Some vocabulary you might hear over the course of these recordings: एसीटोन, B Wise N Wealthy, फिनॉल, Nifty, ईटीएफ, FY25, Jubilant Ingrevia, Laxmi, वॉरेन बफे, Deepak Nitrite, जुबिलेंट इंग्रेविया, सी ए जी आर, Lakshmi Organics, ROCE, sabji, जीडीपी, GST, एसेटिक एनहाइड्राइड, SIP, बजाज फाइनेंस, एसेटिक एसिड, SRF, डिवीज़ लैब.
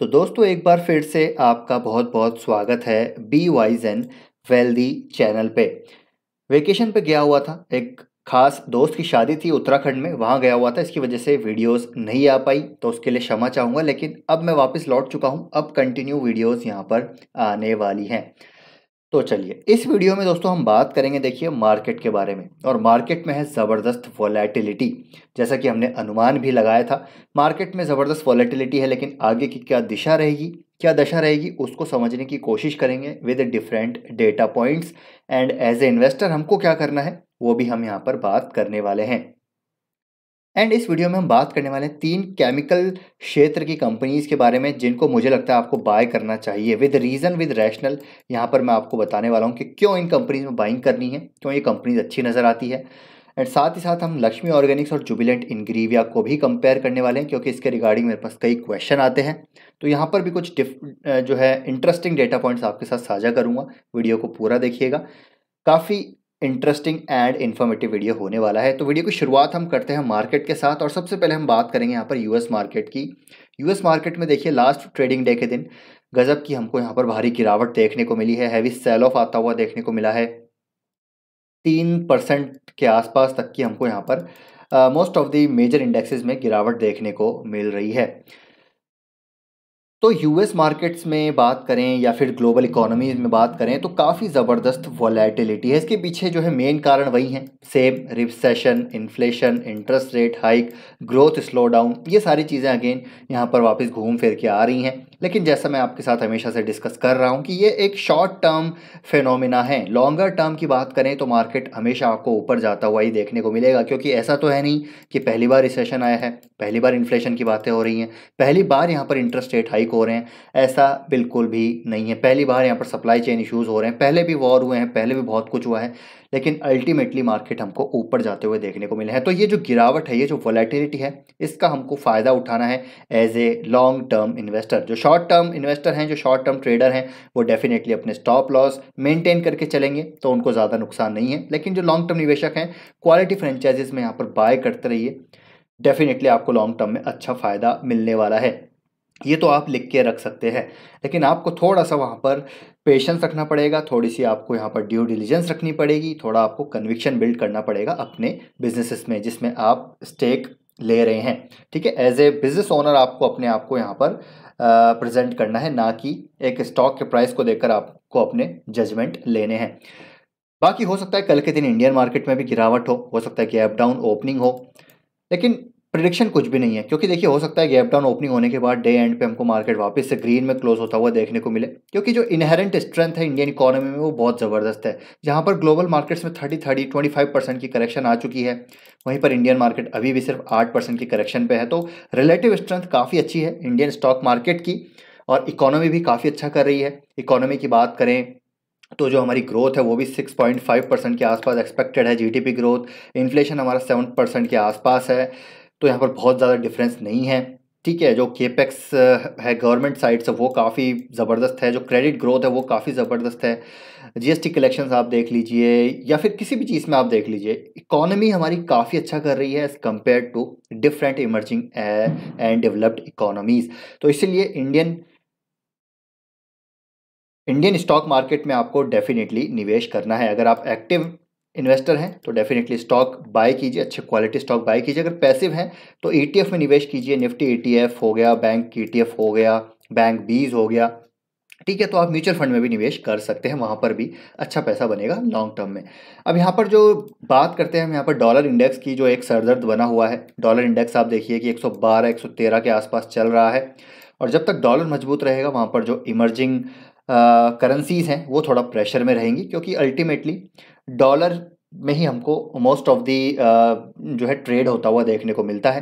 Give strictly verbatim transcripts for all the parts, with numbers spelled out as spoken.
तो दोस्तों एक बार फिर से आपका बहुत बहुत स्वागत है be wise n wealthy channel पे। वेकेशन पे गया हुआ था, एक खास दोस्त की शादी थी उत्तराखंड में, वहाँ गया हुआ था, इसकी वजह से वीडियोस नहीं आ पाई तो उसके लिए क्षमा चाहूँगा। लेकिन अब मैं वापस लौट चुका हूँ, अब कंटिन्यू वीडियोस यहाँ पर आने वाली हैं। तो चलिए इस वीडियो में दोस्तों हम बात करेंगे, देखिए, मार्केट के बारे में। और मार्केट में है ज़बरदस्त वॉलेटिलिटी, जैसा कि हमने अनुमान भी लगाया था। मार्केट में ज़बरदस्त वॉलेटिलिटी है, लेकिन आगे की क्या दिशा रहेगी, क्या दशा रहेगी, उसको समझने की कोशिश करेंगे with different data points. And as a investor हमको क्या करना है वो भी हम यहाँ पर बात करने वाले हैं। एंड इस वीडियो में हम बात करने वाले हैं तीन केमिकल क्षेत्र की कंपनीज के बारे में जिनको मुझे लगता है आपको बाय करना चाहिए विद रीज़न विद रैशनल। यहाँ पर मैं आपको बताने वाला हूँ कि क्यों इन कंपनीज में बाइंग करनी है, क्यों ये कंपनीज अच्छी नज़र आती है। एंड साथ ही साथ हम लक्ष्मी ऑर्गेनिक्स और जुबिलेंट इंग्रीविया को भी कंपेयर करने वाले हैं, क्योंकि इसके रिगार्डिंग मेरे पास कई क्वेश्चन आते हैं। तो यहाँ पर भी कुछ जो है इंटरेस्टिंग डेटा पॉइंट्स आपके साथ साझा करूँगा। वीडियो को पूरा देखिएगा, काफ़ी इंटरेस्टिंग एंड इन्फॉर्मेटिव वीडियो होने वाला है। तो वीडियो की शुरुआत हम करते हैं मार्केट के साथ। और सबसे पहले हम बात करेंगे यहाँ पर यूएस मार्केट की। यूएस मार्केट में देखिए लास्ट ट्रेडिंग डे के दिन गजब की हमको यहाँ पर भारी गिरावट देखने को मिली है, हैवी सेल ऑफ आता हुआ देखने को मिला है। तीन परसेंट के आसपास तक की हमको यहाँ पर most of the major indexes में गिरावट देखने को मिल रही है। तो यूएस मार्केट्स में बात करें या फिर ग्लोबल इकोनॉमीज में बात करें तो काफ़ी ज़बरदस्त वॉलेटिलिटी है। इसके पीछे जो है मेन कारण वही हैं, same recession, inflation, interest rate hike, growth slow down, ये सारी चीज़ें अगेन यहाँ पर वापस घूम फिर के आ रही हैं। लेकिन जैसा मैं आपके साथ हमेशा से डिस्कस कर रहा हूँ कि ये एक शॉर्ट टर्म फेनोमिना है। लॉन्गर टर्म की बात करें तो मार्केट हमेशा आपको ऊपर जाता हुआ ही देखने को मिलेगा, क्योंकि ऐसा तो है नहीं कि पहली बार रिसेशन आया है, पहली बार इन्फ्लेशन की बातें हो रही हैं, पहली बार यहाँ पर इंटरेस्ट रेट हाइक हो रहे हैं, ऐसा बिल्कुल भी नहीं है। पहली बार यहाँ पर सप्लाई चेन इश्यूज़ हो रहे हैं, पहले भी वॉर हुए हैं, पहले भी बहुत कुछ हुआ है, लेकिन अल्टीमेटली मार्केट हमको ऊपर जाते हुए देखने को मिले हैं। तो ये जो गिरावट है, ये जो वॉलेटिलिटी है, इसका हमको फ़ायदा उठाना है as a long term investor. जो शॉर्ट टर्म इन्वेस्टर हैं, जो शॉर्ट टर्म ट्रेडर हैं, वो डेफिनेटली अपने स्टॉप लॉस मेंटेन करके चलेंगे तो उनको ज़्यादा नुकसान नहीं है। लेकिन जो लॉन्ग टर्म निवेशक हैं, क्वालिटी फ्रेंचाइजीज में यहाँ पर बाय करते रहिए, डेफिनेटली आपको लॉन्ग टर्म में अच्छा फ़ायदा मिलने वाला है। ये तो आप लिख के रख सकते हैं, लेकिन आपको थोड़ा सा वहाँ पर पेशेंस रखना पड़ेगा, थोड़ी सी आपको यहाँ पर ड्यू डिलिजेंस रखनी पड़ेगी, थोड़ा आपको कन्विक्शन बिल्ड करना पड़ेगा अपने बिजनेसेस में जिसमें आप स्टेक ले रहे हैं। ठीक है, एज ए बिजनेस ओनर आपको अपने आप को यहाँ पर प्रेजेंट करना है, ना कि एक स्टॉक के प्राइस को देखकर आपको अपने जजमेंट लेने हैं। बाकी हो सकता है कल के दिन इंडियन मार्केट में भी गिरावट हो, हो सकता है कि गैप डाउन ओपनिंग हो, लेकिन प्रेडिक्शन कुछ भी नहीं है, क्योंकि देखिए हो सकता है गैप डाउन ओपनिंग होने के बाद डे एंड पे हमको मार्केट वापस से ग्रीन में क्लोज होता हुआ देखने को मिले, क्योंकि जो इनहेरेंट स्ट्रेंथ है इंडियन इकोनॉमी में वो बहुत ज़बरदस्त है। जहाँ पर ग्लोबल मार्केट्स में thirty thirty twenty five percent की करेक्शन आ चुकी है, वहीं पर इंडियन मार्केट अभी भी सिर्फ आठ परसेंट की करेक्शन पे है। तो रिलेटिव स्ट्रेंथ काफ़ी अच्छी है इंडियन स्टॉक मार्केट की, और इकोनॉमी भी काफ़ी अच्छा कर रही है। इकोनॉमी की बात करें तो जो हमारी ग्रोथ है वो भी सिक्स पॉइंट फाइव परसेंट के आसपास एक्सपेक्टेड है जीडीपी ग्रोथ। इन्फ्लेशन हमारा सेवन परसेंट के आसपास है, तो यहाँ पर बहुत ज़्यादा डिफरेंस नहीं है। ठीक है, जो केपेक्स है गवर्नमेंट साइड से वो काफ़ी ज़बरदस्त है, जो क्रेडिट ग्रोथ है वो काफ़ी ज़बरदस्त है। जीएसटी कलेक्शंस आप देख लीजिए या फिर किसी भी चीज़ में आप देख लीजिए, इकोनॉमी हमारी काफ़ी अच्छा कर रही है as compare to different emerging and developed economies. तो इसीलिए इंडियन इंडियन स्टॉक मार्केट में आपको डेफिनेटली निवेश करना है। अगर आप एक्टिव इन्वेस्टर हैं तो डेफिनेटली स्टॉक बाय कीजिए, अच्छे क्वालिटी स्टॉक बाय कीजिए। अगर पैसिव हैं तो ईटीएफ में निवेश कीजिए, निफ्टी ईटीएफ हो गया, बैंक ईटीएफ हो गया, बैंक बीज हो गया। ठीक है, तो आप म्यूचुअल फंड में भी निवेश कर सकते हैं, वहाँ पर भी अच्छा पैसा बनेगा लॉन्ग टर्म में। अब यहाँ पर जो बात करते हैं हम यहाँ पर डॉलर इंडेक्स की, जो एक सरदर्द बना हुआ है। डॉलर इंडेक्स आप देखिए कि एक सौ बारह एक सौ तेरह के आसपास चल रहा है, और जब तक डॉलर मजबूत रहेगा वहाँ पर जो इमर्जिंग करेंसीज़ हैं वो थोड़ा प्रेशर में रहेंगी, क्योंकि अल्टीमेटली डॉलर में ही हमको मोस्ट ऑफ दी जो है ट्रेड होता हुआ देखने को मिलता है।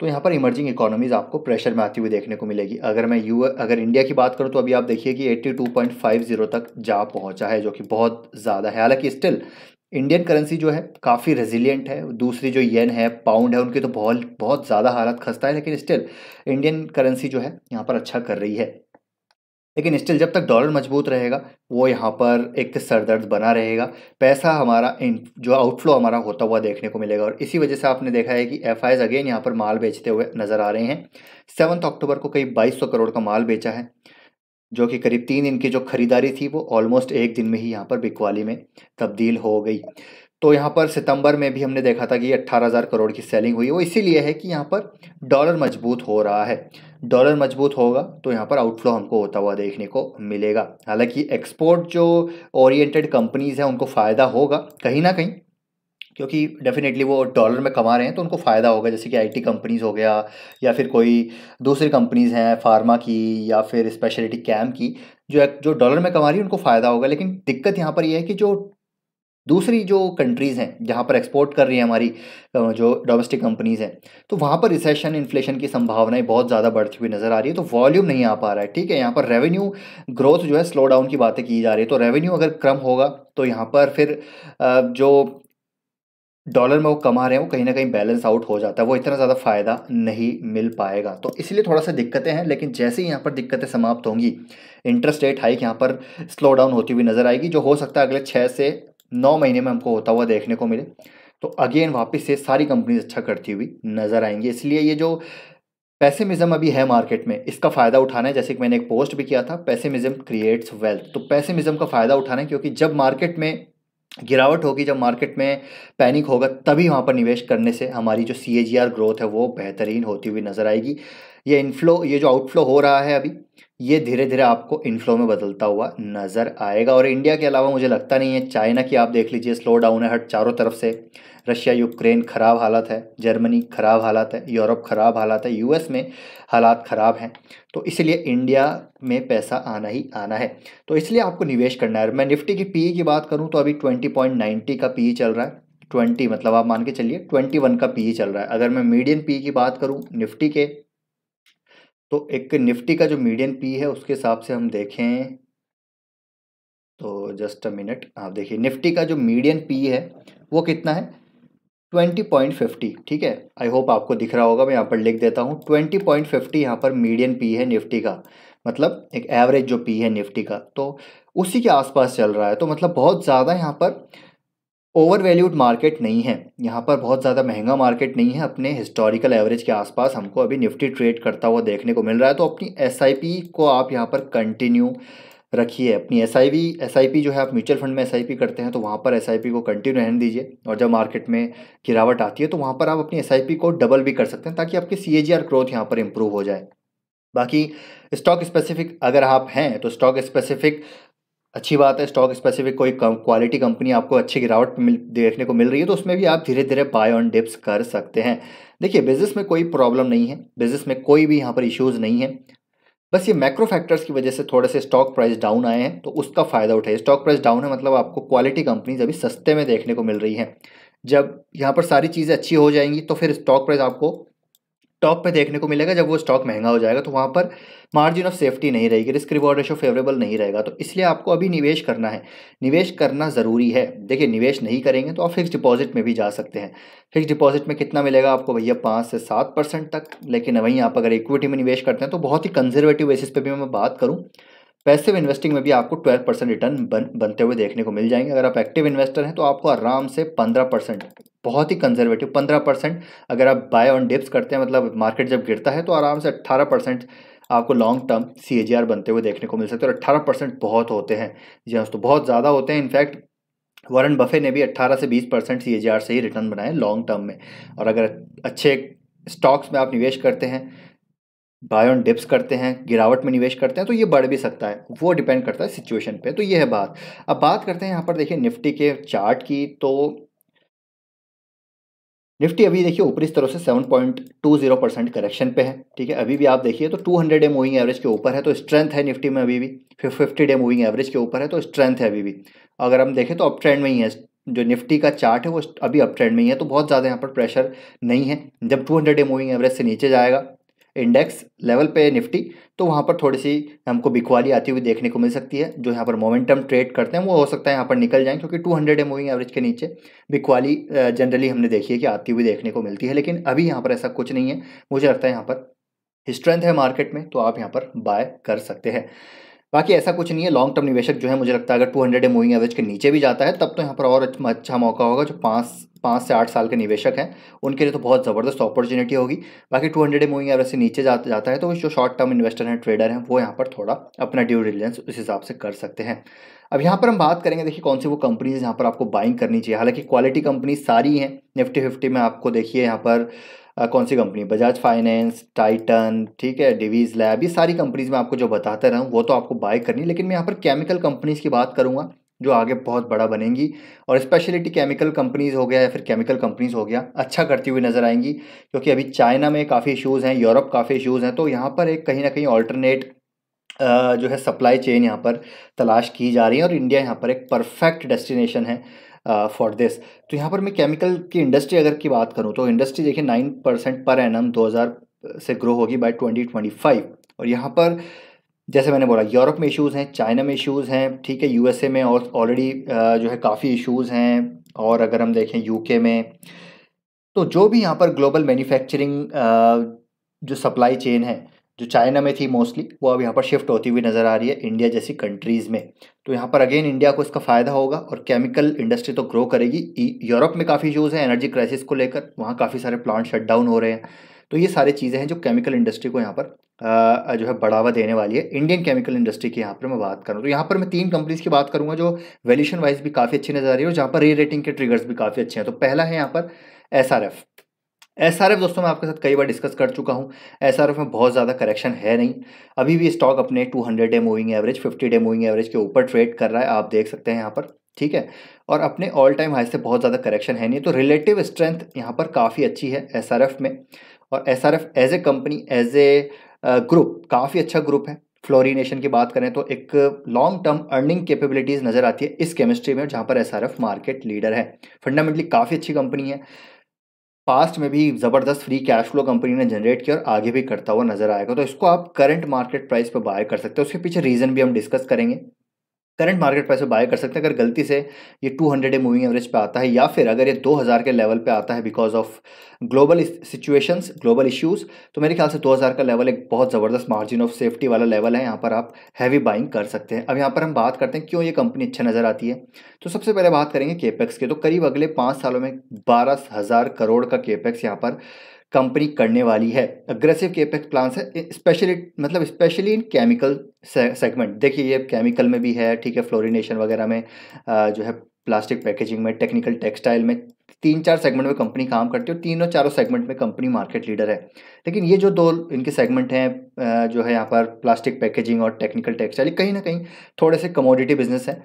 तो यहाँ पर इमर्जिंग इकोनॉमीज़ आपको प्रेशर में आती हुई देखने को मिलेगी। अगर मैं यू अगर इंडिया की बात करूँ तो अभी आप देखिए कि eighty two point five zero तक जा पहुँचा है, जो कि बहुत ज़्यादा है। हालांकि स्टिल इंडियन करेंसी जो है काफ़ी रेजिलिएंट है। दूसरी जो येन है, पाउंड है, उनकी तो बहुत बहुत ज़्यादा हालत खस्ता है, लेकिन स्टिल इंडियन करेंसी जो है यहाँ पर अच्छा कर रही है। लेकिन स्टिल जब तक डॉलर मजबूत रहेगा वो यहाँ पर एक सरदर्द बना रहेगा, पैसा हमारा जो आउटफ्लो हमारा होता हुआ देखने को मिलेगा। और इसी वजह से आपने देखा है कि एफ आईज अगेन यहाँ पर माल बेचते हुए नज़र आ रहे हैं। सेवन्थ अक्टूबर को करीब बाईस सौ करोड़ का माल बेचा है, जो कि करीब तीन दिन की जो खरीदारी थी वो ऑलमोस्ट एक दिन में ही यहाँ पर बिकवाली में तब्दील हो गई। तो यहाँ पर सितंबर में भी हमने देखा था कि अट्ठारह हज़ार करोड़ की सेलिंग हुई, वो इसीलिए है कि यहाँ पर डॉलर मजबूत हो रहा है। डॉलर मजबूत होगा तो यहाँ पर आउटफ्लो हमको होता हुआ देखने को मिलेगा। हालांकि एक्सपोर्ट जो ओरिएंटेड कंपनीज़ हैं उनको फ़ायदा होगा कहीं ना कहीं, क्योंकि डेफिनेटली वो डॉलर में कमा रहे हैं तो उनको फ़ायदा होगा, जैसे कि आईटी कंपनीज़ हो गया या फिर कोई दूसरी कंपनीज़ हैं फार्मा की या फिर स्पेशलिटी कैम की, जो जो डॉलर में कमा रही है उनको फ़ायदा होगा। लेकिन दिक्कत यहाँ पर यह है कि जो दूसरी जो कंट्रीज़ हैं जहाँ पर एक्सपोर्ट कर रही है हमारी जो डोमेस्टिक कंपनीज़ हैं, तो वहाँ पर रिसेशन इन्फ्लेशन की संभावनाएं बहुत ज़्यादा बढ़ती हुई नज़र आ रही है, तो वॉल्यूम नहीं आ पा रहा है। ठीक है, यहाँ पर रेवेन्यू ग्रोथ जो है स्लो डाउन की बातें की जा रही है, तो रेवेन्यू अगर कम होगा तो यहाँ पर फिर जो डॉलर में वो कमा रहे हैं वो कहीं ना कहीं बैलेंस आउट हो जाता है, वो इतना ज़्यादा फ़ायदा नहीं मिल पाएगा। तो इसलिए थोड़ा सा दिक्कतें हैं, लेकिन जैसे ही यहाँ पर दिक्कतें समाप्त होंगी इंटरेस्ट रेट हाइक यहाँ पर स्लो डाउन होती हुई नज़र आएगी, जो हो सकता है अगले छः से नौ महीने में हमको होता हुआ देखने को मिले। तो अगेन वापस से सारी कंपनीज अच्छा करती हुई नज़र आएंगी। इसलिए ये जो पैसेमिज्म अभी है मार्केट में, इसका फ़ायदा उठाना है, जैसे कि मैंने एक पोस्ट भी किया था, पैसेमिज्म क्रिएट्स वेल्थ। तो पैसेमिज्म का फ़ायदा उठाना है, क्योंकि जब मार्केट में गिरावट होगी, जब मार्केट में पैनिक होगा, तभी वहाँ पर निवेश करने से हमारी जो सी ए जी आर ग्रोथ है वो बेहतरीन होती हुई नज़र आएगी। ये इनफ्लो ये जो आउटफ्लो हो रहा है अभी, ये धीरे धीरे आपको इनफ्लो में बदलता हुआ नज़र आएगा। और इंडिया के अलावा मुझे लगता नहीं है, चाइना की आप देख लीजिए स्लो डाउन है हर चारों तरफ से, रशिया यूक्रेन ख़राब हालत है, जर्मनी ख़राब हालत है, यूरोप ख़राब हालत है, यूएस में हालात ख़राब हैं, तो इसलिए इंडिया में पैसा आना ही आना है, तो इसलिए आपको निवेश करना है। मैं निफ्टी की पी ई की बात करूँ तो अभी ट्वेंटी पॉइंट नाइन्टी का पी ई चल रहा है, ट्वेंटी मतलब आप मान के चलिए ट्वेंटी वन का पी ई चल रहा है। अगर मैं मीडियन पी ई की बात करूँ निफ्टी के, तो एक निफ्टी का जो मीडियन पी है उसके हिसाब से हम देखें तो जस्ट अ मिनट, आप देखिए निफ्टी का जो मीडियन पी है वो कितना है, ट्वेंटी पॉइंट फिफ्टी। ठीक है, आई होप आपको दिख रहा होगा, मैं यहाँ पर लिख देता हूँ ट्वेंटी पॉइंट फिफ्टी यहाँ पर मीडियन पी है निफ्टी का, मतलब एक एवरेज जो पी है निफ्टी का, तो उसी के आसपास चल रहा है। तो मतलब बहुत ज़्यादा यहाँ पर ओवर वैल्यूड मार्केट नहीं है, यहाँ पर बहुत ज़्यादा महंगा मार्केट नहीं है, अपने हिस्टोरिकल एवरेज के आसपास हमको अभी निफ्टी ट्रेड करता हुआ देखने को मिल रहा है। तो अपनी एस आई पी को आप यहाँ पर कंटिन्यू रखिए, अपनी S I P S I P जो है, आप म्यूचुअल फंड में एस आई पी करते हैं तो वहाँ पर एस आई पी को कंटिन्यू रहने दीजिए, और जब मार्केट में गिरावट आती है तो वहाँ पर आप अपनी एस आई पी को डबल भी कर सकते हैं, ताकि आपकी सी ए जी आर ग्रोथ यहाँ पर इम्प्रूव हो जाए। बाकी स्टॉक स्पेसिफिक अगर आप हैं तो स्टॉक स्पेसिफिक अच्छी बात है, स्टॉक स्पेसिफिक कोई क्वालिटी कंपनी आपको अच्छी गिरावट मिल देखने को मिल रही है तो उसमें भी आप धीरे धीरे बाय ऑन डिप्स कर सकते हैं। देखिए बिजनेस में कोई प्रॉब्लम नहीं है, बिजनेस में कोई भी यहाँ पर इश्यूज़ नहीं है, बस ये मैक्रो फैक्टर्स की वजह से थोड़े से स्टॉक प्राइस डाउन आए हैं, तो उसका फ़ायदा उठाइए। स्टॉक प्राइस डाउन है मतलब आपको क्वालिटी कंपनीज अभी सस्ते में देखने को मिल रही हैं, जब यहाँ पर सारी चीज़ें अच्छी हो जाएंगी तो फिर स्टॉक प्राइस आपको टॉप पे देखने को मिलेगा। जब वो स्टॉक महंगा हो जाएगा तो वहाँ पर मार्जिन ऑफ सेफ्टी नहीं रहेगी, रिस्क रिवॉर्ड रेशो फेवरेबल नहीं रहेगा, तो इसलिए आपको अभी निवेश करना है, निवेश करना ज़रूरी है। देखिए निवेश नहीं करेंगे तो आप फिक्स डिपॉजिट में भी जा सकते हैं, फिक्स डिपॉजिट में कितना मिलेगा आपको भैया पाँच से सात परसेंट तक। लेकिन वहीं आप अगर इक्विटी में निवेश करते हैं तो बहुत ही कंजर्वेटिव बेसिस पर भी मैं बात करूँ, पैसिव इन्वेस्टिंग में भी आपको ट्वेल्व परसेंट रिटर्न बन बनते हुए देखने को मिल जाएंगे। अगर आप एक्टिव इन्वेस्टर हैं तो आपको आराम से पंद्रह परसेंट बहुत ही कंजर्वेटिव पंद्रह परसेंट, अगर आप बाय ऑन डिप्स करते हैं मतलब मार्केट जब गिरता है तो आराम से अट्ठारह परसेंट आपको लॉन्ग टर्म सीएजीआर बनते हुए देखने को मिल सकते हैं। और अट्ठारह परसेंट बहुत होते हैं जी दोस्तों, बहुत ज़्यादा होते हैं। इनफैक्ट वॉरेन बफे ने भी अट्ठारह से बीस परसेंट सीएजीआर से ही रिटर्न बनाए लॉन्ग टर्म में। और अगर अच्छे स्टॉक्स में आप निवेश करते हैं, बाय ऑन डिप्स करते हैं, गिरावट में निवेश करते हैं तो ये बढ़ भी सकता है, वो डिपेंड करता है सिचुएशन पर। तो ये है बात। अब बात करते हैं यहाँ पर देखिए निफ्टी के चार्ट की, तो निफ्टी अभी देखिए ऊपरी स्तरों से seven point two zero percent correction पे है। ठीक है, अभी भी आप देखिए तो two hundred day moving average के ऊपर है, तो स्ट्रेंथ है निफ्टी में अभी भी। फिर फिफ्टी डे मूविंग एवरेज के ऊपर है तो स्ट्रेंथ है अभी भी। अगर हम देखें तो अप ट्रेंड में ही है, जो निफ्टी का चार्ट है वो अभी अप ट्रेंड में ही है, तो बहुत ज़्यादा यहाँ पर प्रेशर नहीं है। जब two hundred day moving average से नीचे जाएगा इंडेक्स लेवल पे निफ्टी, तो वहाँ पर थोड़ी सी हमको बिकवाली आती हुई देखने को मिल सकती है। जो यहाँ पर मोमेंटम ट्रेड करते हैं वो हो सकता है यहाँ पर निकल जाएं, क्योंकि two hundred day moving average के नीचे बिकवाली जनरली हमने देखी है कि आती हुई देखने को मिलती है। लेकिन अभी यहाँ पर ऐसा कुछ नहीं है, मुझे लगता है यहाँ पर स्ट्रेंथ है मार्केट में, तो आप यहाँ पर बाय कर सकते हैं। बाकी ऐसा कुछ नहीं है। लॉन्ग टर्म निवेशक जो है मुझे लगता है अगर two hundred day moving average के नीचे भी जाता है तब तो यहाँ पर और अच्छा मौका होगा। जो पाँच पाँच से आठ साल के निवेशक हैं उनके लिए तो बहुत ज़बरदस्त अपॉर्चुनिटी होगी। बाकी two hundred day moving average से नीचे जाता जाता है तो जो शॉर्ट टर्म इन्वेस्टर हैं, ट्रेडर हैं, वो यहाँ पर थोड़ा अपना ड्यू डिलिजेंस उस हिसाब से कर सकते हैं। अब यहाँ पर हम बात करेंगे, देखिए कौन सी वो कंपनीज यहाँ पर आपको बाइंग करनी चाहिए। हालांकि क्वालिटी कंपनी सारी हैं निफ्टी फिफ्टी में। आपको देखिए यहाँ पर आ, कौन सी कंपनी, बजाज फाइनेंस, टाइटन, ठीक है, डिवीज़ लैब, ये सारी कंपनीज़ में आपको जो बताते रहूँ वो तो आपको बाय करनी। लेकिन मैं यहाँ पर केमिकल कंपनीज़ की बात करूँगा जो आगे बहुत बड़ा बनेंगी, और स्पेशलिटी केमिकल कंपनीज़ हो गया या फिर केमिकल कंपनीज़ हो गया, अच्छा करती हुई नज़र आएंगी। क्योंकि अभी चाइना में काफ़ी इशूज़ हैं, यूरोप काफ़ी इशूज़ हैं, तो यहाँ पर एक कहीं ना कहीं ऑल्टरनेट जो है सप्लाई चेन यहाँ पर तलाश की जा रही है, और इंडिया यहाँ पर एक परफेक्ट डेस्टिनेशन है फॉर uh, दिस। तो यहाँ पर मैं केमिकल की इंडस्ट्री अगर की बात करूँ तो इंडस्ट्री देखिए नाइन परसेंट पर एनम दो हज़ार से ग्रो होगी बाय ट्वेंटी ट्वेंटी फाइव। और यहाँ पर जैसे मैंने बोला यूरोप में इश्यूज़ हैं, चाइना में इश्यूज़ हैं, ठीक है, यूएसए में और ऑलरेडी जो है काफ़ी इश्यूज़ हैं। और अगर हम देखें यूके में, तो जो भी यहाँ पर ग्लोबल मैन्युफैक्चरिंग जो सप्लाई चेन है जो चाइना में थी मोस्टली, वो अब यहाँ पर शिफ्ट होती हुई नज़र आ रही है इंडिया जैसी कंट्रीज़ में। तो यहाँ पर अगेन इंडिया को इसका फ़ायदा होगा और केमिकल इंडस्ट्री तो ग्रो करेगी। यूरोप में काफ़ी इश्यूज़ हैं एनर्जी क्राइसिस को लेकर, वहाँ काफ़ी सारे प्लांट शट डाउन हो रहे हैं। तो ये सारी चीज़ें हैं जो केमिकल इंडस्ट्री को यहाँ पर जो है बढ़ावा देने वाली है। इंडियन केमिकल इंडस्ट्री की यहाँ पर मैं बात करूँ तो यहाँ पर मैं तीन कंपनीज़ की बात करूँगा जो वैल्यूशन वाइज भी काफ़ी अच्छी नज़र आ रही है और जहाँ पर री रेटिंग के ट्रिगर्स भी काफ़ी अच्छे हैं। तो पहला है यहाँ पर S R F. S R F दोस्तों मैं आपके साथ कई बार डिस्कस कर चुका हूँ। एस आर एफ में बहुत ज़्यादा करेक्शन है नहीं, अभी भी स्टॉक अपने two hundred day moving average, fifty day moving average के ऊपर ट्रेड कर रहा है, आप देख सकते हैं यहाँ पर, ठीक है। और अपने ऑल टाइम हाई से बहुत ज़्यादा करेक्शन है नहीं, तो रिलेटिव स्ट्रेंथ यहाँ पर काफ़ी अच्छी है एस आर एफ में। और S R F as a company, as a group काफ़ी अच्छा ग्रुप है। फ्लोरीनेशन की बात करें तो एक लॉन्ग टर्म अर्निंग कैपेबिलिटीज़ नज़र आती है इस केमिस्ट्री में, जहाँ पर S R F market leader है। फंडामेंटली काफ़ी अच्छी कंपनी है, पास्ट में भी ज़बरदस्त फ्री कैश फ्लो कंपनी ने जनरेट किया और आगे भी करता हुआ नजर आएगा। तो इसको आप करंट मार्केट प्राइस पर बाय कर सकते हैं, उसके पीछे रीज़न भी हम डिस्कस करेंगे। करंट मार्केट प्राइस पर बाय कर सकते हैं अगर गलती से ये two hundred day moving average पे आता है, या फिर अगर ये दो हज़ार के लेवल पे आता है because of global situations, global issues. तो मेरे ख्याल से दो हज़ार का लेवल एक बहुत ज़बरदस्त मार्जिन ऑफ सेफ्टी वाला लेवल है, यहाँ पर आप हैवी बाइंग कर सकते हैं। अब यहाँ पर हम बात करते हैं क्यों ये कंपनी अच्छा नज़र आती है। तो सबसे पहले बात करेंगे केपेक्स की। तो करीब अगले पाँच सालों में बारह हज़ार करोड़ का केपेक्स यहाँ पर कंपनी करने वाली है। अग्रेसिव केपेक्स प्लान्स है, स्पेशली मतलब स्पेशली इन केमिकल सेगमेंट। देखिए ये केमिकल में भी है, ठीक है, फ्लोरीनेशन वगैरह में, जो है प्लास्टिक पैकेजिंग में, टेक्निकल टेक्सटाइल में, तीन चार सेगमेंट में कंपनी काम करती है और तीनों चारों सेगमेंट में कंपनी मार्केट लीडर है। लेकिन ये जो दो इनके सेगमेंट हैं जो है यहाँ पर प्लास्टिक पैकेजिंग और टेक्निकल टेक्सटाइल, कहीं ना कहीं थोड़े से कमोडिटी बिजनेस है।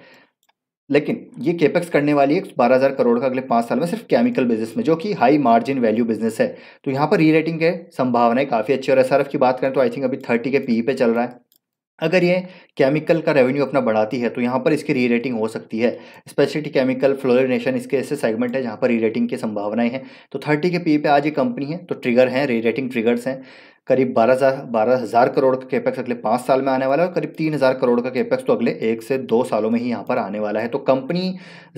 लेकिन ये केपेक्स करने वाली है बारह हज़ार करोड़ का अगले पाँच साल में सिर्फ केमिकल बिजनेस में, जो कि हाई मार्जिन वैल्यू बिजनेस है। तो यहाँ पर री रेटिंग के संभावनाएं काफ़ी अच्छी। और एस आर एफ की बात करें तो आई थिंक अभी थर्टी के पी पे चल रहा है। अगर ये केमिकल का रेवेन्यू अपना बढ़ाती है तो यहाँ पर इसकी री रेटिंग हो सकती है। स्पेशलिटी केमिकल, फ्लोरिनेशन, इसके ऐसे सेगमेंट है जहाँ पर री रेटिंग की संभावनाएं हैं। तो थर्टी के पी पे आज ये कंपनी है, तो ट्रिगर हैं, री रेटिंग ट्रिगर्स हैं। करीब बारह हज़ार बारह हज़ार करोड़ का केपेक्स अगले पाँच साल में आने वाला है और करीब तीन हज़ार करोड़ का केपेक्स तो अगले एक से दो सालों में ही यहाँ पर आने वाला है। तो कंपनी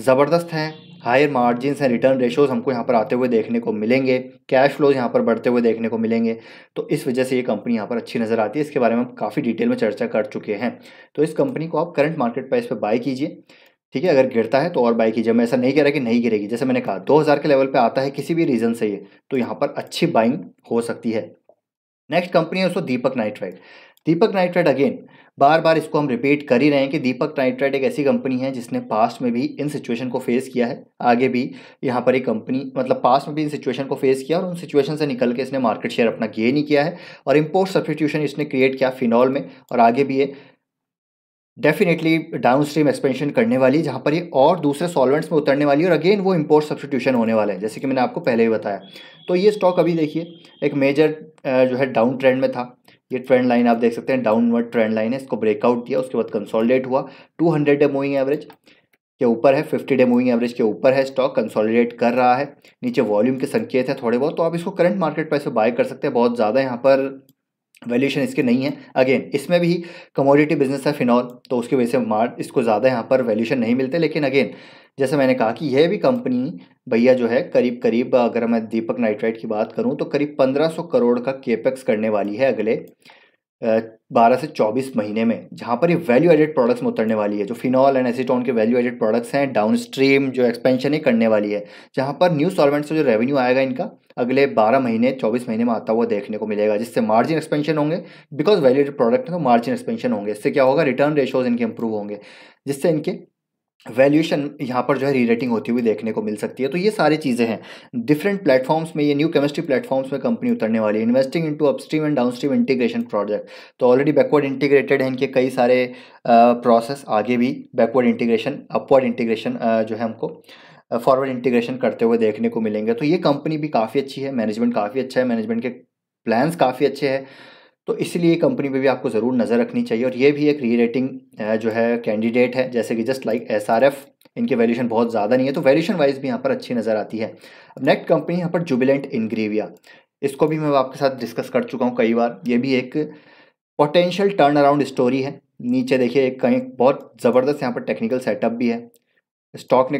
ज़बरदस्त है, हायर मार्जिनस हैं, रिटर्न रेशोज़ हमको यहाँ पर आते हुए देखने को मिलेंगे, कैश फ्लोज यहाँ पर बढ़ते हुए देखने को मिलेंगे। तो इस वजह से ये कंपनी यहाँ पर अच्छी नज़र आती है। इसके बारे में हम काफ़ी डिटेल में चर्चा कर चुके हैं। तो इस कंपनी को आप करंट मार्केट प्राइस पर बाय कीजिए, ठीक है। अगर गिरता है तो और बाय कीजिए, मैं ऐसा नहीं कह रहा कि नहीं गिरेगी। जैसे मैंने कहा दो हज़ार के लेवल पर आता है किसी भी रीज़न से ये, तो यहाँ पर अच्छी बाइंग हो सकती है। नेक्स्ट कंपनी है उसको Deepak nitrite. Deepak nitrite again बार बार इसको हम रिपीट कर ही रहे हैं कि दीपक नाइट्राइट एक ऐसी कंपनी है जिसने पास्ट में भी इन सिचुएशन को फेस किया है, आगे भी यहाँ पर एक कंपनी मतलब पास्ट में भी इन सिचुएशन को फेस किया और उन सिचुएशन से निकल के इसने मार्केट शेयर अपना गेन ही किया है। और इम्पोर्ट सब्सटीट्यूशन इसने क्रिएट किया फिनॉल में, और आगे भी ये डेफिनेटली डाउनस्ट्रीम एक्सपेंशन करने वाली है जहाँ पर ये और दूसरे सॉल्वेंट्स में उतरने वाली है। और अगेन वो इम्पोर्ट सब्सटीट्यूशन होने वाले हैं जैसे कि मैंने आपको पहले ही बताया। तो ये स्टॉक अभी देखिए एक मेजर जो है डाउन ट्रेंड में था। ये ट्रेंड लाइन आप देख सकते हैं, डाउनवर्ड ट्रेंड लाइन है, इसको ब्रेकआउट दिया, उसके बाद कंसोलिडेट हुआ। Two hundred day moving average के ऊपर है, फिफ्टी डे मूविंग एवरेज के ऊपर है, स्टॉक कंसोलिडेट कर रहा है, नीचे वॉल्यूम के संकेत है थोड़े बहुत। तो आप इसको करंट मार्केट प्राइस पर बाय कर सकते हैं, बहुत ज़्यादा यहाँ पर वैल्यूएशन इसके नहीं है। अगेन इसमें भी कमोडिटी बिजनेस है फिनॉल, तो उसकी वजह से मार्ट इसको ज़्यादा यहाँ पर वैल्यूएशन नहीं मिलते। लेकिन अगेन जैसे मैंने कहा कि यह भी कंपनी भैया जो है करीब करीब अगर मैं दीपक नाइट्राइट की बात करूं तो करीब पंद्रह सौ करोड़ का केपेक्स करने वाली है अगले बारह से चौबीस महीने में, जहाँ पर ये वैल्यू एडेड प्रोडक्ट्स में उतरने वाली है। जो फिनॉल एंड एसीटोन के वैल्यू एडेड प्रोडक्ट्स हैं, डाउन स्ट्रीम जो एक्सपेंशन ही करने वाली है, जहाँ पर न्यू सॉल्वेंट से जो रेवेन्यू आएगा इनका अगले बारह महीने चौबीस महीने में आता हुआ देखने को मिलेगा, जिससे मार्जिन एक्सपेंशन होंगे। बिकॉज वैल्यू एडेड प्रोडक्ट है तो मार्जिन एक्सपेंशन होंगे, इससे क्या होगा, रिटर्न रेशोज इनके इंप्रूव होंगे, जिससे इनके वैल्यूएशन यहाँ पर जो है री रेटिंग होती हुई देखने को मिल सकती है। तो ये सारी चीज़ें हैं डिफरेंट प्लेटफॉर्म्स में, ये न्यू केमिस्ट्री प्लेटफॉर्म्स में कंपनी उतरने वाली है। Investing into upstream and downstream integration project, तो ऑलरेडी बैकवर्ड इंटीग्रेटेड है इनके कई सारे प्रोसेस, आगे भी बैकवर्ड इंटीग्रेशन, अपवर्ड इंटीग्रेशन जो है हमको फॉरवर्ड इंटीग्रेशन करते हुए देखने को मिलेंगे। तो ये कंपनी भी काफ़ी अच्छी है, मैनेजमेंट काफ़ी अच्छा है, मैनेजमेंट के प्लान्स काफ़ी अच्छे हैं, तो इसलिए कंपनी पे भी आपको ज़रूर नज़र रखनी चाहिए। और ये भी एक री रेटिंग जो है कैंडिडेट है, जैसे कि just like S R F, इनके वैल्यूशन बहुत ज़्यादा नहीं है, तो वैल्यूशन वाइज भी यहाँ पर अच्छी नज़र आती है। अब नेक्स्ट कंपनी यहाँ पर जुबिलेंट इंग्रेविया, इसको भी मैं आपके साथ डिस्कस कर चुका हूँ कई बार। ये भी एक पोटेंशियल टर्न अराउंड स्टोरी है। नीचे देखिए एक कहीं बहुत ज़बरदस्त यहाँ पर टेक्निकल सेटअप भी है, स्टॉक ने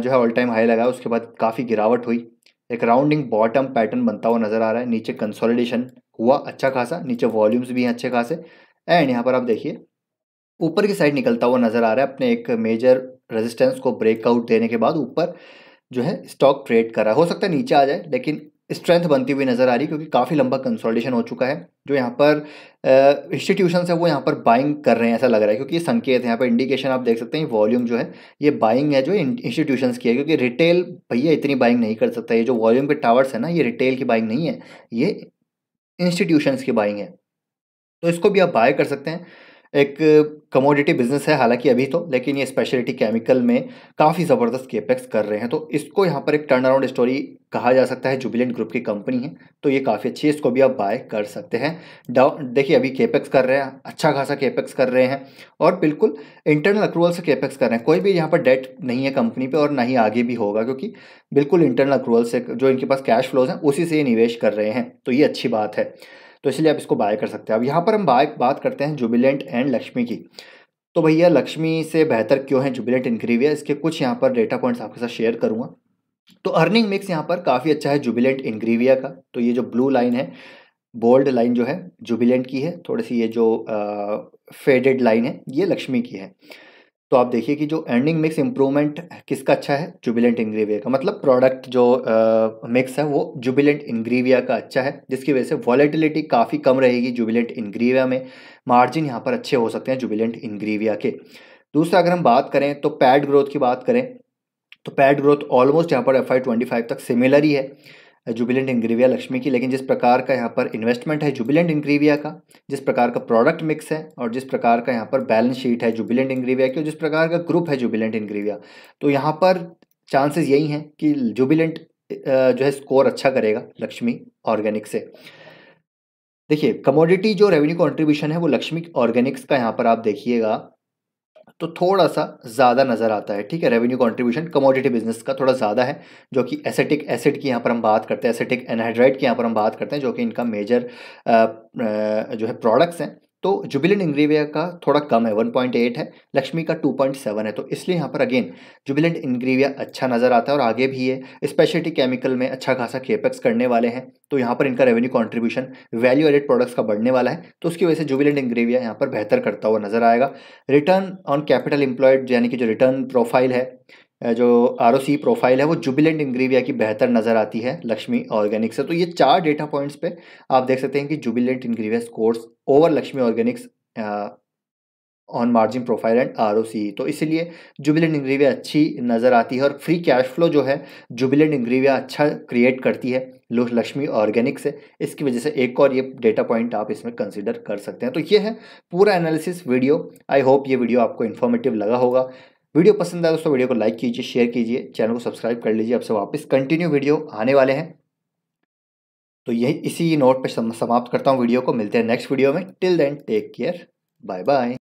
जो है ऑल टाइम हाई लगाया, उसके बाद काफ़ी गिरावट हुई, एक राउंडिंग बॉटम पैटर्न बनता हुआ नज़र आ रहा है, नीचे कंसोलिडेशन हुआ अच्छा खासा, नीचे वॉल्यूम्स भी हैं अच्छे खासे, एंड यहाँ पर आप देखिए ऊपर की साइड निकलता हुआ नज़र आ रहा है। अपने एक मेजर रेजिस्टेंस को ब्रेकआउट देने के बाद ऊपर जो है स्टॉक ट्रेड कर रहा है, हो सकता है नीचे आ जाए, लेकिन स्ट्रेंथ बनती हुई नज़र आ रही है क्योंकि काफ़ी लंबा कंसोलिडेशन हो चुका है। जो यहाँ पर इंस्टीट्यूशंस है वो यहाँ पर बाइंग कर रहे हैं ऐसा लग रहा है, क्योंकि ये संकेत है, यहाँ पर इंडिकेशन आप देख सकते हैं, वॉल्यूम जो है ये बाइंग है जो इंस्टीट्यूशंस की है, क्योंकि रिटेल भैया इतनी बाइंग नहीं कर सकता। ये जो वॉल्यूम के टावर्स है ना, ये रिटेल की बाइंग नहीं है, ये इंस्टीट्यूशंस की बाइंग है, तो इसको भी आप बाय कर सकते हैं। एक कमोडिटी बिजनेस है हालांकि अभी तो, लेकिन ये स्पेशलिटी केमिकल में काफ़ी ज़बरदस्त केपेक्स कर रहे हैं, तो इसको यहाँ पर एक टर्न अराउंड स्टोरी कहा जा सकता है। जुबिलेंट ग्रुप की कंपनी है तो ये काफ़ी अच्छी है, इसको भी आप बाय कर सकते हैं। डाउन देखिए अभी केपेक्स कर रहे हैं, अच्छा खासा केपेक्स कर रहे हैं, और बिल्कुल इंटरनल अक्रूवल से केपेक्स कर रहे हैं, कोई भी यहाँ पर डेट नहीं है कंपनी पर और ना ही आगे भी होगा, क्योंकि बिल्कुल इंटरनल अक्रूवल से जो इनके पास कैश फ्लोज हैं उसी से ये निवेश कर रहे हैं, तो ये अच्छी बात है, तो इसलिए आप इसको बाय कर सकते हैं। अब यहाँ पर हम बाय बात करते हैं जुबिलेंट एंड लक्ष्मी की, तो भैया लक्ष्मी से बेहतर क्यों है जुबिलेंट इंग्रेविया, इसके कुछ यहाँ पर डेटा पॉइंट्स आपके साथ शेयर करूँगा। तो अर्निंग मिक्स यहाँ पर काफ़ी अच्छा है जुबिलेंट इंग्रेविया का, तो ये जो ब्लू लाइन है, बोल्ड लाइन जो है जुबिलेंट की है, थोड़ी सी ये जो फेडेड लाइन है ये लक्ष्मी की है। तो आप देखिए कि जो अर्निंग मिक्स इंप्रूवमेंट किसका अच्छा है, जुबिलेंट इंग्रेविया का, मतलब प्रोडक्ट जो मिक्स है वो जुबिलेंट इंग्रेविया का अच्छा है, जिसकी वजह से वॉलेटिलिटी काफ़ी कम रहेगी जुबिलेंट इंग्रेविया में, मार्जिन यहाँ पर अच्छे हो सकते हैं जुबिलेंट इंग्रेविया के। दूसरा अगर हम बात करें तो पैड ग्रोथ की बात करें तो पैड ग्रोथ ऑलमोस्ट यहाँ पर एफ आई ट्वेंटी फाइव तक सिमिलर ही है जुबिलेंट इंग्रेविया लक्ष्मी की, लेकिन जिस प्रकार का यहाँ पर इन्वेस्टमेंट है जुबिलेंट इंग्रेविया का, जिस प्रकार का प्रोडक्ट मिक्स है और जिस प्रकार का यहाँ पर बैलेंस शीट है जुबिलेंट इंग्रेविया की, और जिस प्रकार का ग्रुप है जुबिलेंट इंग्रेविया, तो यहाँ पर चांसेस यही हैं कि जुबिलेंट जो है स्कोर अच्छा करेगा लक्ष्मी ऑर्गेनिक से। देखिए कमोडिटी जो रेवेन्यू कॉन्ट्रीब्यूशन है वो लक्ष्मी ऑर्गेनिक्स का यहाँ पर आप देखिएगा तो थोड़ा सा ज़्यादा नज़र आता है, ठीक है, रेवेन्यू कंट्रीब्यूशन कमोडिटी बिजनेस का थोड़ा ज़्यादा है, जो कि एसेटिक एसिड की यहाँ पर हम बात करते हैं, एसेटिक एनहाइड्राइड की यहाँ पर हम बात करते हैं, जो कि इनका मेजर जो है प्रोडक्ट्स हैं। तो जुबिलेंट इंग्रेविया का थोड़ा कम है, वन पॉइंट एट है, लक्ष्मी का टू पॉइंट सेवन है, तो इसलिए यहाँ पर अगेन जुबिलेंट इंग्रेविया अच्छा नज़र आता है, और आगे भी ये स्पेशलिटी केमिकल में अच्छा खासा केपेक्स करने वाले हैं, तो यहाँ पर इनका revenue contribution value added products का बढ़ने वाला है, तो उसकी वजह से जुबिलेंट इंग्रेविया यहाँ पर बेहतर करता हुआ नजर आएगा। रिटर्न ऑन कैपिटल एम्प्लॉयड यानी कि जो रिटर्न प्रोफाइल है, जो आर ओ सी प्रोफाइल है, वो जुबिलेंट इंग्रेविया की बेहतर नज़र आती है लक्ष्मी ऑर्गेनिक्स से। तो ये चार डेटा पॉइंट्स पे आप देख सकते हैं कि जुबिलेंट इंग्रेविया scores over Laxmi Organics on margin profile and R O C, तो इसीलिए जुबिलेंट इंग्रेविया अच्छी नज़र आती है, और फ्री कैश फ्लो जो है जुबिलेंट इंग्रेविया अच्छा क्रिएट करती है लक्ष्मी ऑर्गेनिक्स से, इसकी वजह से एक और ये डेटा पॉइंट आप इसमें कंसिडर कर सकते हैं। तो ये है पूरा एनालिसिस वीडियो, आई होप ये वीडियो आपको इन्फॉर्मेटिव लगा होगा। वीडियो पसंद आए दोस्तों वीडियो को लाइक कीजिए, शेयर कीजिए, चैनल को सब्सक्राइब कर लीजिए, आपसे वापस कंटिन्यू वीडियो आने वाले हैं। तो यही इसी नोट पर समाप्त करता हूँ वीडियो को, मिलते हैं नेक्स्ट वीडियो में, till then take care, bye bye.